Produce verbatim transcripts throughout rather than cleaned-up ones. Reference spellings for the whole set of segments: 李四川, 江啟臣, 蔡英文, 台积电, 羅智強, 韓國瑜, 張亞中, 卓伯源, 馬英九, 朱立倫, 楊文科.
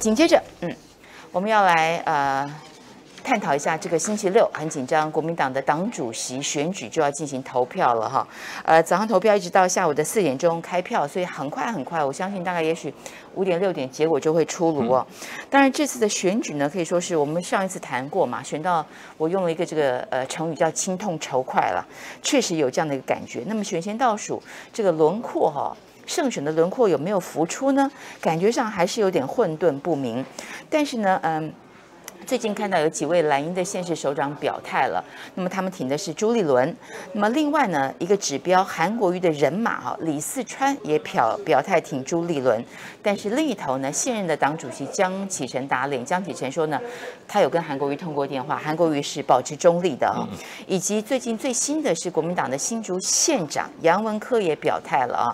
紧接着，嗯，我们要来呃探讨一下这个星期六很紧张，国民党的党主席选举就要进行投票了哈。呃，早上投票一直到下午的四点钟开票，所以很快很快，我相信大概也许五点六点结果就会出炉哦。当然，这次的选举呢，可以说是我们上一次谈过嘛，选到我用了一个这个呃成语叫“心痛愁快”了，确实有这样的一个感觉。那么选前倒数这个轮廓哈、哦。胜选的轮廓有没有浮出呢？感觉上还是有点混沌不明。但是呢，嗯，最近看到有几位蓝营的县市首长表态了，那么他们挺的是朱立伦。那么另外呢，一个指标韩国瑜的人马哈李四川也表表态挺朱立伦。但是另一头呢，现任的党主席江启臣打脸，江启臣说呢，他有跟韩国瑜通过电话，韩国瑜是保持中立的啊、哦。以及最近最新的是国民党的新竹县长杨文科也表态了啊，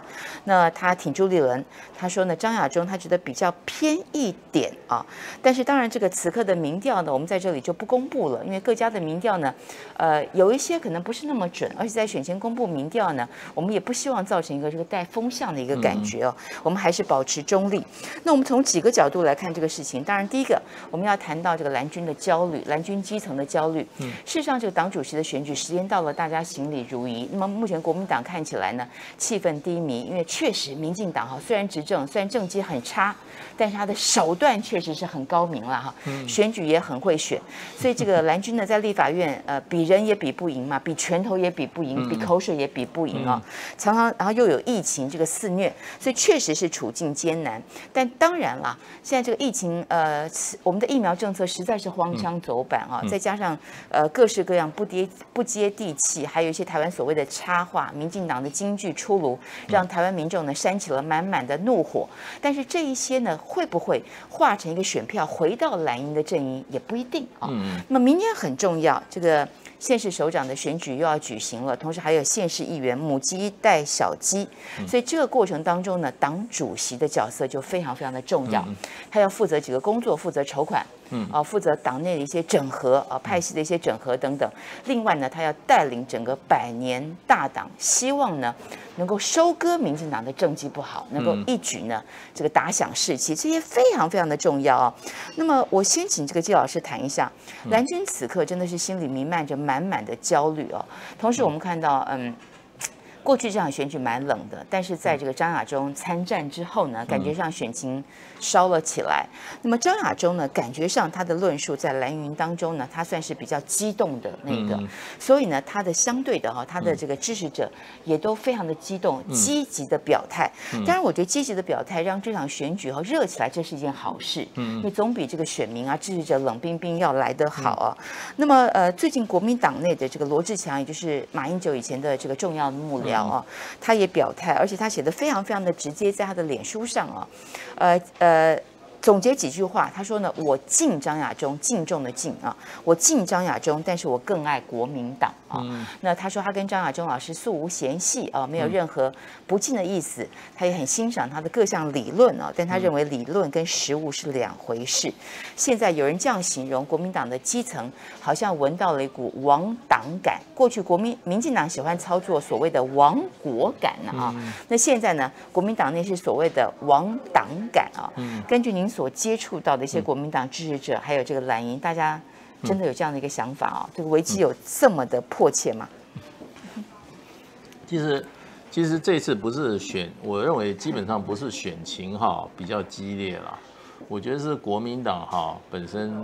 那他挺朱立伦，他说呢张亚中他觉得比较偏一点啊，但是当然这个此刻的民调呢，我们在这里就不公布了，因为各家的民调呢，呃有一些可能不是那么准，而且在选前公布民调呢，我们也不希望造成一个这个带风向的一个感觉哦，我们还是保持中立。中立。那我们从几个角度来看这个事情。当然，第一个我们要谈到这个蓝军的焦虑，蓝军基层的焦虑。嗯，事实上，这个党主席的选举时间到了，大家行礼如仪。那么目前国民党看起来呢，气氛低迷，因为确实民进党哈虽然执政，虽然政绩很差，但是他的手段确实是很高明了哈。嗯，选举也很会选，所以这个蓝军呢在立法院呃比人也比不赢嘛，比拳头也比不赢，比口水也比不赢啊、哦。常常然后又有疫情这个肆虐，所以确实是处境艰难。但当然了，现在这个疫情，呃，我们的疫苗政策实在是荒腔走板啊，再加上呃各式各样不接不接地气，还有一些台湾所谓的插话，民进党的金句出炉，让台湾民众呢煽起了满满的怒火。但是这一些呢，会不会化成一个选票回到蓝营的阵营，也不一定啊。那么明天很重要，这个县市首长的选举又要举行了，同时还有县市议员母鸡带小鸡，所以这个过程当中呢，党主席的角色就非常非常的重要，他要负责几个工作，负责筹款，嗯，啊，负责党内的一些整合，啊，派系的一些整合等等。另外呢，他要带领整个百年大党，希望呢能够收割民进党的政绩不好，能够一举呢这个打响士气，这些非常非常的重要啊、哦。那么我先请这个季老师谈一下，蓝军此刻真的是心里弥漫着满满的焦虑哦。同时我们看到，嗯。过去这场选举蛮冷的，但是在这个张亚中参战之后呢，感觉上选情烧了起来。那么张亚中呢，感觉上他的论述在蓝营当中呢，他算是比较激动的那个，所以呢，他的相对的哈，他的这个支持者也都非常的激动，积极的表态。当然，我觉得积极的表态让这场选举哈热起来，这是一件好事，因为总比这个选民啊支持者冷冰冰要来得好啊。那么呃，最近国民党内的这个罗志强，也就是马英九以前的这个重要的幕僚。哦、他也表态，而且他写的非常非常的直接，在他的脸书上啊、哦，呃呃，总结几句话，他说呢：“我敬张亚中，敬重的敬啊，我敬张亚中，但是我更爱国民党啊。嗯”那他说他跟张亚中老师素无嫌隙啊，没有任何不敬的意思，嗯、他也很欣赏他的各项理论啊，但他认为理论跟实务是两回事。现在有人这样形容国民党的基层，好像闻到了一股亡党感。过去国民民进党喜欢操作所谓的亡国感啊，那现在呢，国民党内是所谓的亡党感啊。根据您所接触到的一些国民党支持者，还有这个蓝营，大家真的有这样的一个想法啊？这个危机有这么的迫切吗？其实，其实这次不是选，我认为基本上不是选情哈比较激烈了，我觉得是国民党哈本身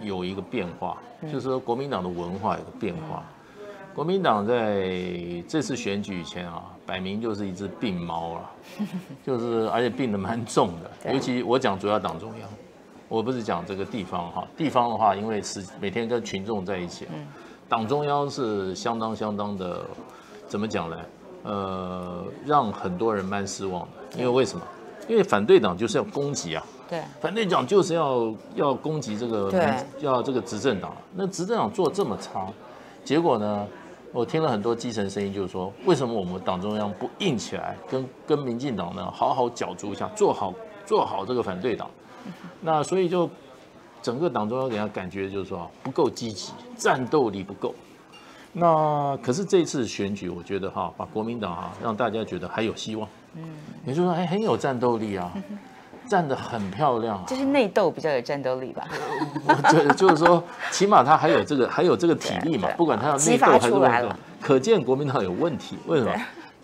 有一个变化，就是说国民党的文化有个变化。国民党在这次选举以前啊，摆明就是一只病猫了，就是而且病得蛮重的。尤其我讲主要党中央，我不是讲这个地方哈。地方的话，因为是每天跟群众在一起，党中央是相当相当的，怎么讲呢？呃，让很多人蛮失望的。因为为什么？因为反对党就是要攻击啊，对，反对党就是要要攻击这个，要这个执政党。那执政党做这么差，结果呢？我听了很多基层声音，就是说，为什么我们党中央不硬起来，跟跟民进党呢，好好角逐一下，做好做好这个反对党？那所以就整个党中央给他感觉就是说不够积极，战斗力不够。那可是这次选举，我觉得哈，把国民党啊，让大家觉得还有希望。嗯，也就是说，哎，很有战斗力啊。站得很漂亮、啊，就是内斗比较有战斗力吧。对，就是说，起码他还有这个，还有这个体力嘛。不管他要内斗还是外斗，可见国民党有问题。为什么？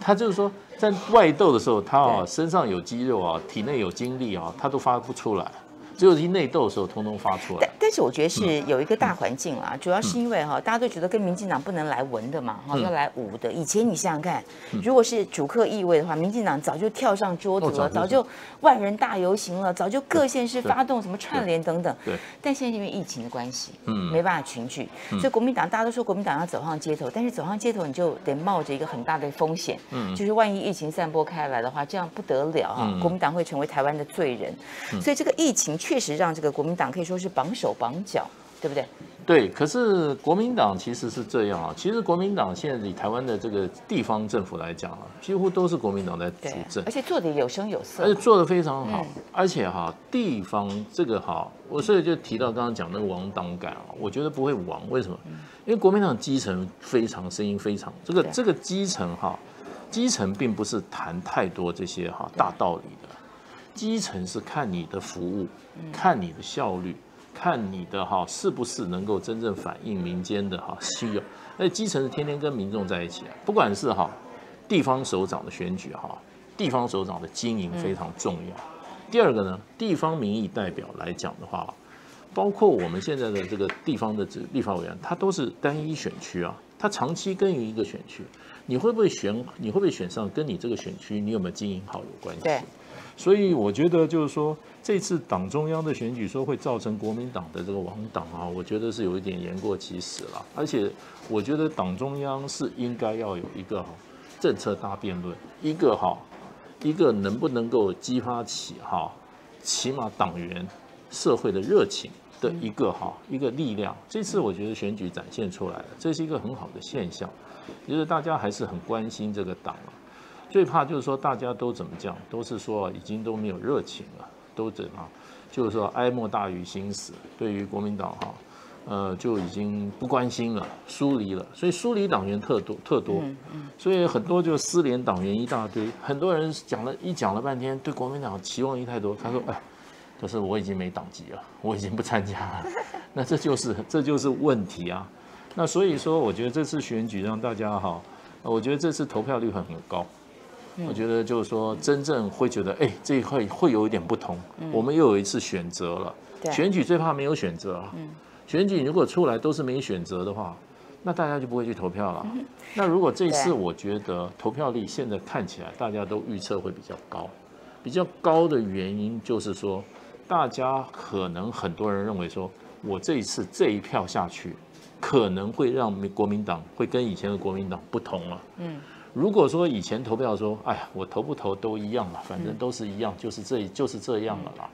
他就是说，在外斗的时候，他啊身上有肌肉啊，体内有精力啊，他都发不出来。只有一内斗的时候，通通发出来。但但是我觉得是有一个大环境啦，主要是因为哈，大家都觉得跟民进党不能来文的嘛，哈，要来武的。以前你想想看，如果是主客意味的话，民进党早就跳上桌子了，早就万人大游行了，早就各县市发动什么串联等等。对。但现在因为疫情的关系，嗯，没办法群聚，所以国民党大家都说国民党要走上街头，但是走上街头你就得冒着一个很大的风险，嗯，就是万一疫情散播开来的话，这样不得了哈，国民党会成为台湾的罪人。所以这个疫情。确实让这个国民党可以说是绑手绑脚，对不对？对，可是国民党其实是这样啊。其实国民党现在以台湾的这个地方政府来讲啊，几乎都是国民党在主政，而且做得有声有色，而且做得非常好。而且哈、啊，地方这个哈，我所以就提到刚刚讲那个亡党感啊，我觉得不会亡，为什么？因为国民党基层非常声音非常，这个这个基层哈、啊，基层并不是谈太多这些哈、啊、大道理的。基层是看你的服务，看你的效率，看你的哈是不是能够真正反映民间的哈需要。那基层是天天跟民众在一起啊，不管是哈地方首长的选举哈，地方首长的经营非常重要。第二个呢，地方民意代表来讲的话，包括我们现在的这个地方的立法委员，他都是单一选区啊，他长期耕耘一个选区，你会不会选？你会不会选上？跟你这个选区你有没有经营好有关系。所以我觉得就是说，这次党中央的选举说会造成国民党的这个亡党啊，我觉得是有一点言过其实了。而且我觉得党中央是应该要有一个哈政策大辩论，一个哈一个能不能够激发起哈起码党员社会的热情的一个哈一个力量。这次我觉得选举展现出来了，这是一个很好的现象，就是大家还是很关心这个党啊。最怕就是说，大家都怎么讲，都是说已经都没有热情了，都怎啊，就是说哀莫大于心死。对于国民党哈，呃，就已经不关心了，疏离了，所以疏离党员特多特多，所以很多就失联党员一大堆。很多人讲了一讲了半天，对国民党期望一太多，他说哎，可是我已经没党籍了，我已经不参加了，那这就是这就是问题啊。那所以说，我觉得这次选举让大家哈，我觉得这次投票率很很高。我觉得就是说，真正会觉得，哎，这一块会有一点不同。我们又有一次选择了，选举最怕没有选择啊。选举如果出来都是没选择的话，那大家就不会去投票了。那如果这次我觉得投票率现在看起来大家都预测会比较高，比较高的原因就是说，大家可能很多人认为说，我这一次这一票下去，可能会让国民党会跟以前的国民党不同了。嗯。如果说以前投票说，哎呀，我投不投都一样了，反正都是一样，就是这就是这样了啦。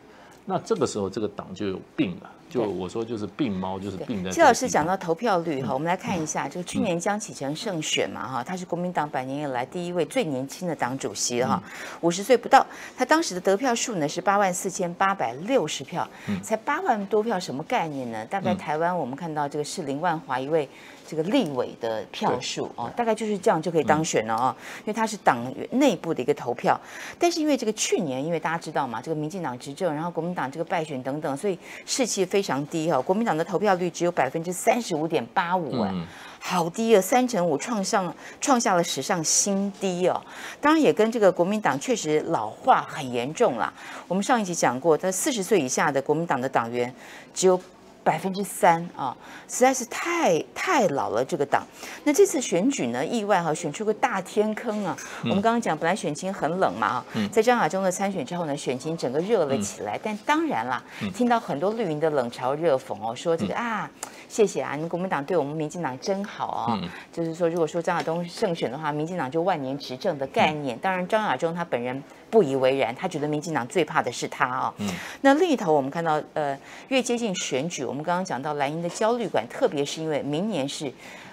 那这个时候，这个党就有病了。就我说，就是病猫，就是病在。季老师讲到投票率哈，我们来看一下，就去年江启臣胜选嘛哈，他是国民党百年以来第一位最年轻的党主席哈，五十岁不到，他当时的得票数呢是八万四千八百六十票，才八万多票，什么概念呢？大概台湾我们看到这个士林万华一位。这个立委的票数哦，大概就是这样就可以当选了哦，因为它是党内部的一个投票。但是因为这个去年，因为大家知道嘛，这个民进党执政，然后国民党这个败选等等，所以士气非常低哈、哦。国民党的投票率只有百分之三十五点八五，哎，好低啊，三成五，创上创下了史上新低哦。当然也跟这个国民党确实老化很严重啦。我们上一集讲过，在四十岁以下的国民党的党员只有。百分之三啊，实在是太太老了这个党。那这次选举呢，意外哈、啊、选出个大天坑啊。我们刚刚讲，本来选情很冷嘛啊，在张亚中的参选之后呢，选情整个热了起来。但当然啦，听到很多绿营的冷嘲热讽哦，说这个啊，谢谢啊，你们国民党对我们民进党真好啊。就是说，如果说张亚中胜选的话，民进党就万年执政的概念。当然，张亚中他本人。不以为然，他觉得民进党最怕的是他啊、哦。那另一头我们看到，呃，越接近选举，我们刚刚讲到蓝营的焦虑感，特别是因为明年是，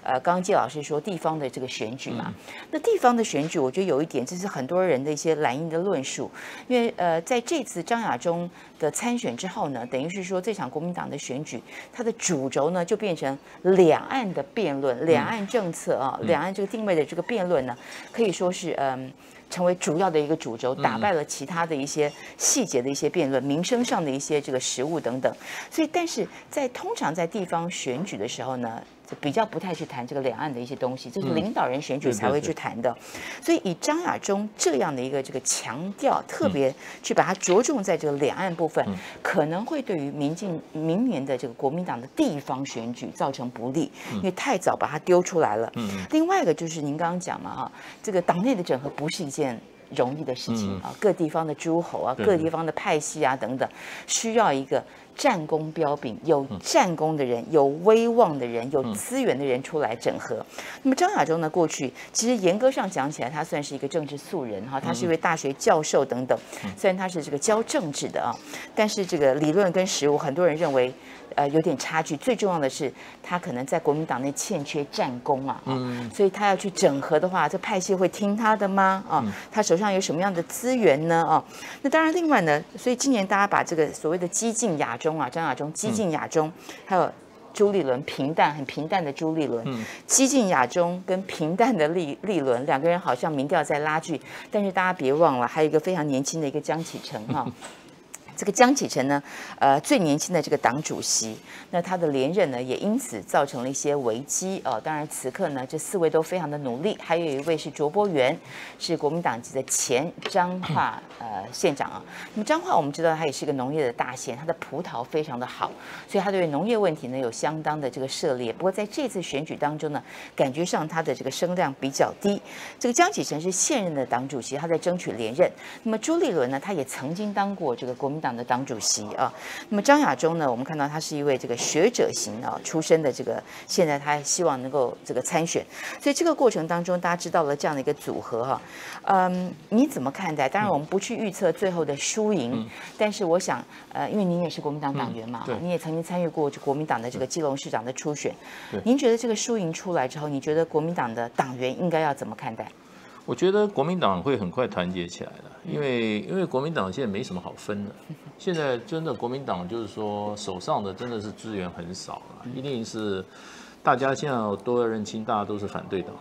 呃，刚刚季老师说地方的这个选举嘛。那地方的选举，我觉得有一点，这是很多人的一些蓝营的论述，因为呃，在这次张亚中的参选之后呢，等于是说这场国民党的选举，它的主轴呢就变成两岸的辩论，两岸政策啊，两岸这个定位的这个辩论呢，可以说是嗯、呃。成为主要的一个主轴，打败了其他的一些细节的一些辩论，民生上的一些这个实务等等。所以，但是在通常在地方选举的时候呢，比较不太去谈这个两岸的一些东西，这是领导人选举才会去谈的。所以以张亚中这样的一个这个强调，特别去把它着重在这个两岸部分，可能会对于民进明年的这个国民党的地方选举造成不利，因为太早把它丢出来了。另外一个就是您刚刚讲嘛，哈，这个党内的整合不是一件容易的事情啊，各地方的诸侯啊，各地方的派系啊等等，需要一个战功彪炳、有战功的人、有威望的人、有资源的人出来整合。那么张亚中呢，过去其实严格上讲起来，他算是一个政治素人哈，他是一位大学教授等等，虽然他是这个教政治的啊，但是这个理论跟实务，很多人认为。呃，有点差距。最重要的是，他可能在国民党内欠缺战功啊，嗯，所以他要去整合的话，这派系会听他的吗？啊，他手上有什么样的资源呢？啊，那当然，另外呢，所以今年大家把这个所谓的激进亚中啊，张亚中激进亚中，还有朱立伦平淡很平淡的朱立伦，激进亚中跟平淡的立立伦两个人好像民调在拉锯，但是大家别忘了，还有一个非常年轻的一个江启臣哈、啊。这个江启臣呢，呃，最年轻的这个党主席，那他的连任呢，也因此造成了一些危机哦。当然，此刻呢，这四位都非常的努力，还有一位是卓伯源，是国民党籍的前彰化呃县长啊。那么彰化我们知道，它也是一个农业的大县，它的葡萄非常的好，所以他对农业问题呢有相当的这个涉猎。不过在这次选举当中呢，感觉上他的这个声量比较低。这个江启臣是现任的党主席，他在争取连任。那么朱立伦呢，他也曾经当过这个国民党。党的党主席啊，那么张亚中呢？我们看到他是一位这个学者型啊出身的，这个现在他希望能够这个参选，所以这个过程当中，大家知道了这样的一个组合哈、啊，嗯，你怎么看待？当然我们不去预测最后的输赢，但是我想，呃，因为您也是国民党党员嘛，你也曾经参与过国民党的这个基隆市长的初选，您觉得这个输赢出来之后，你觉得国民党的党员应该要怎么看待？我觉得国民党会很快团结起来的，因为因为国民党现在没什么好分的，现在真的国民党就是说手上的真的是资源很少了，一定是大家现在都要认清，大家都是反对党，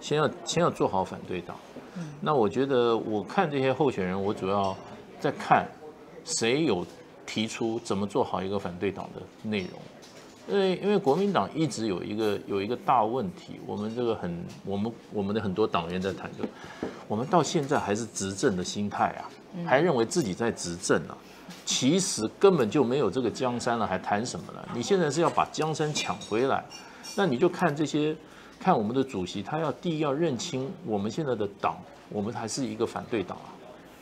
先要先要做好反对党。那我觉得我看这些候选人，我主要在看谁有提出怎么做好一个反对党的内容。因为因为国民党一直有一个有一个大问题，我们这个很我们我们的很多党员在谈这个，我们到现在还是执政的心态啊，还认为自己在执政啊，其实根本就没有这个江山了，还谈什么呢？你现在是要把江山抢回来，那你就看这些，看我们的主席，他要第一要认清我们现在的党，我们还是一个反对党啊，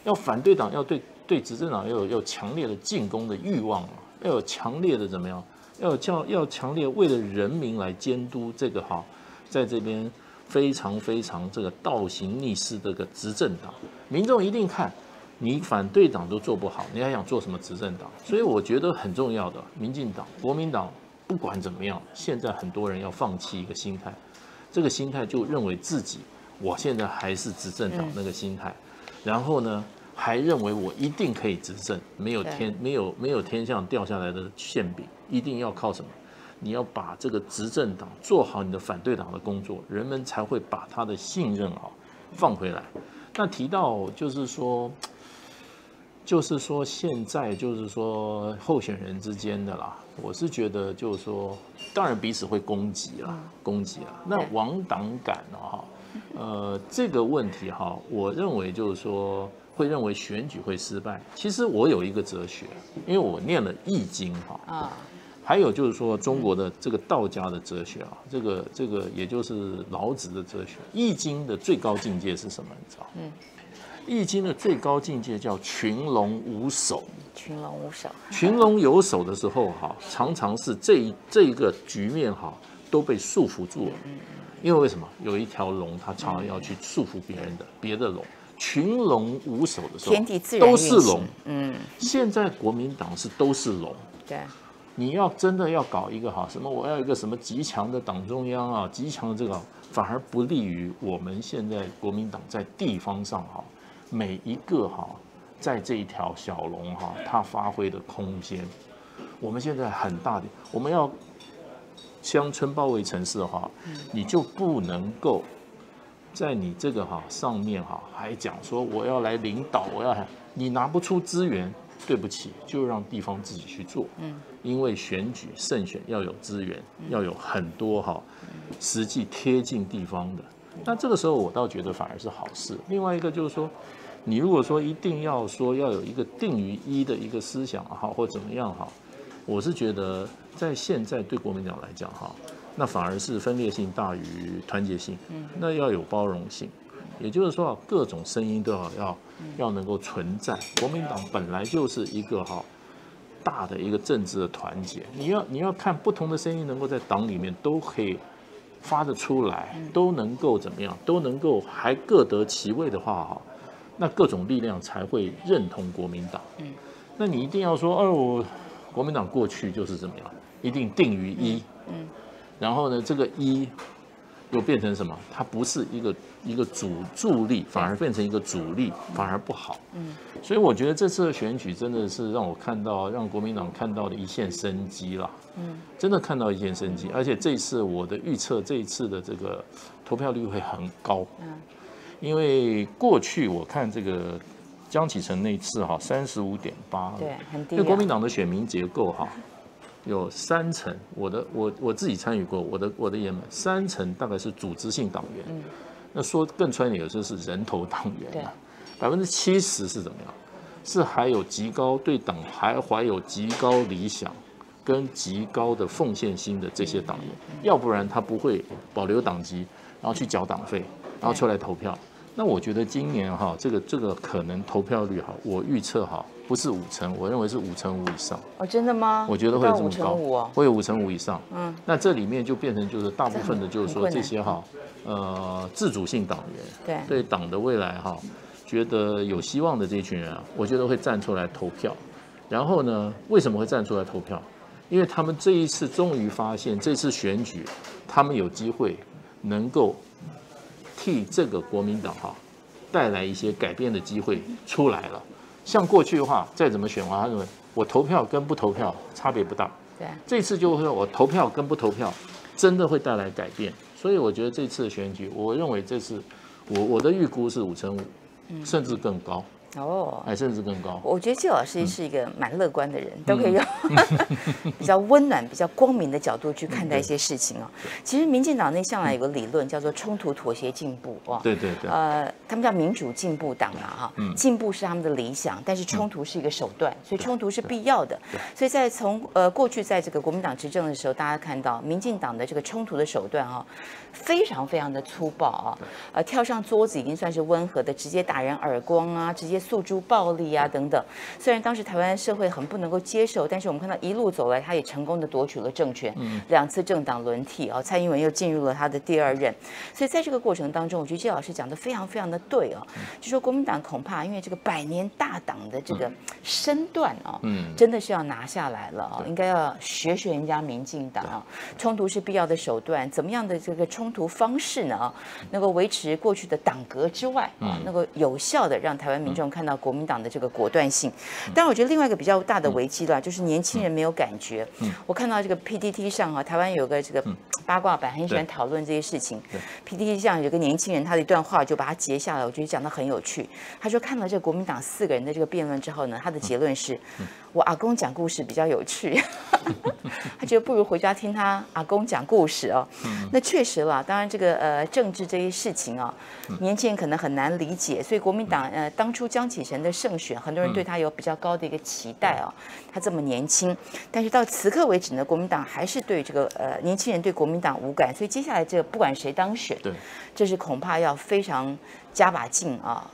要反对党要对对执政党要有有强烈的进攻的欲望啊，要有强烈的怎么样？要叫要强烈为了人民来监督这个哈，在这边非常非常这个倒行逆施这个执政党，民众一定看你反对党都做不好，你还想做什么执政党？所以我觉得很重要的，民进党、国民党不管怎么样，现在很多人要放弃一个心态，这个心态就认为自己我现在还是执政党那个心态，然后呢还认为我一定可以执政，没有天没有没有天上掉下来的馅饼。一定要靠什么？你要把这个执政党做好你的反对党的工作，人们才会把他的信任啊放回来。那提到就是说，就是说现在就是说候选人之间的啦，我是觉得就是说，当然彼此会攻击啦，攻击啦。那亡党感啊，呃，这个问题哈、啊，我认为就是说会认为选举会失败。其实我有一个哲学，因为我念了《易经》哈啊。还有就是说，中国的这个道家的哲学啊，这个这个也就是老子的哲学，《易经》的最高境界是什么？你知道？嗯，《易经》的最高境界叫群龙无首。群龙无首。群龙有首的时候哈、啊，常常是这一这一个局面哈、啊、都被束缚住了，因为为什么？有一条龙，它常常要去束缚别人的别的龙。群龙无首的时候，都是龙。嗯，现在国民党是都是龙。对。你要真的要搞一个哈什么，我要一个什么极强的党中央啊，极强的这个，反而不利于我们现在国民党在地方上哈，每一个哈在这一条小龙哈，它发挥的空间，我们现在很大的，我们要乡村包围城市的话，你就不能够在你这个哈上面哈还讲说我要来领导，我要你拿不出资源，对不起，就让地方自己去做。嗯，因为选举胜选要有资源，要有很多哈实际贴近地方的。那这个时候我倒觉得反而是好事。另外一个就是说，你如果说一定要说要有一个定于一的一个思想哈，或怎么样哈，我是觉得在现在对国民党来讲哈。那反而是分裂性大于团结性，那要有包容性，也就是说各种声音都要要要能够存在。国民党本来就是一个哈大的一个政治的团结，你要你要看不同的声音能够在党里面都可以发得出来，都能够怎么样，都能够还各得其位的话哈，那各种力量才会认同国民党。那你一定要说，哦，我国民党过去就是怎么样，一定定于一。然后呢，这个一又变成什么？它不是一个一个主助力，反而变成一个主力，反而不好。嗯，所以我觉得这次的选举真的是让我看到，让国民党看到了一线生机啦。嗯，真的看到一线生机，而且这次我的预测，这一次的这个投票率会很高。嗯，因为过去我看这个江启臣那次哈，三十五点八，对，很低。因为国民党的选民结构哈。有三成，我的我我自己参与过，我的我的爷们，三成大概是组织性党员，嗯，那说更穿点，有时候是人头党员啊，百分之七十是怎么样？是还有极高对党还怀有极高理想跟极高的奉献心的这些党员，要不然他不会保留党籍，然后去缴党费，然后出来投票。那我觉得今年哈，这个这个可能投票率哈，我预测哈。不是五成，我认为是五成五以上。哦，真的吗？我觉得会有这么高，会有五成五以上。嗯，那这里面就变成就是大部分的，就是说这些哈，呃，自主性党员，对对党的未来哈，觉得有希望的这群人啊，我觉得会站出来投票。然后呢，为什么会站出来投票？因为他们这一次终于发现，这次选举他们有机会能够替这个国民党哈带来一些改变的机会出来了。像过去的话，再怎么选啊，我投票跟不投票差别不大。对，这次就会说我投票跟不投票，真的会带来改变。所以我觉得这次的选举，我认为这次我我的预估是五成五，甚至更高。哦，哎，甚至更高。我觉得季老师是一个蛮乐观的人，都可以用比较温暖、比较光明的角度去看待一些事情啊。其实民进党内向来有个理论叫做冲突、妥协、进步啊。对对对。呃，他们叫民主进步党啊，哈，进步是他们的理想，但是冲突是一个手段，所以冲突是必要的。所以在从呃过去在这个国民党执政的时候，大家看到民进党的这个冲突的手段啊，非常非常的粗暴啊，呃，跳上桌子已经算是温和的，直接打人耳光啊，直接。诉诸暴力啊等等，虽然当时台湾社会很不能够接受，但是我们看到一路走来，他也成功的夺取了政权，两次政党轮替啊，蔡英文又进入了他的第二任，所以在这个过程当中，我觉得季老师讲的非常非常的对啊，就说国民党恐怕因为这个百年大党的这个身段啊，真的是要拿下来了啊，应该要学学人家民进党啊，冲突是必要的手段，怎么样的这个冲突方式呢啊，能够维持过去的党格之外啊，能够有效的让台湾民众。看到国民党的这个果断性，但我觉得另外一个比较大的危机啦，就是年轻人没有感觉。我看到这个 P T T 上啊，台湾有个这个八卦版，很喜欢讨论这些事情。P T T 上有个年轻人，他的一段话就把它截下来，我觉得讲得很有趣。他说看了这个国民党四个人的这个辩论之后呢，他的结论是：我阿公讲故事比较有趣，他觉得不如回家听他阿公讲故事哦。那确实啦，当然这个呃政治这些事情啊，年轻人可能很难理解，所以国民党呃当初。江启臣的胜选，很多人对他有比较高的一个期待哦。他这么年轻，但是到此刻为止呢，国民党还是对这个呃年轻人对国民党无感，所以接下来这个不管谁当选，对，这是恐怕要非常加把劲啊，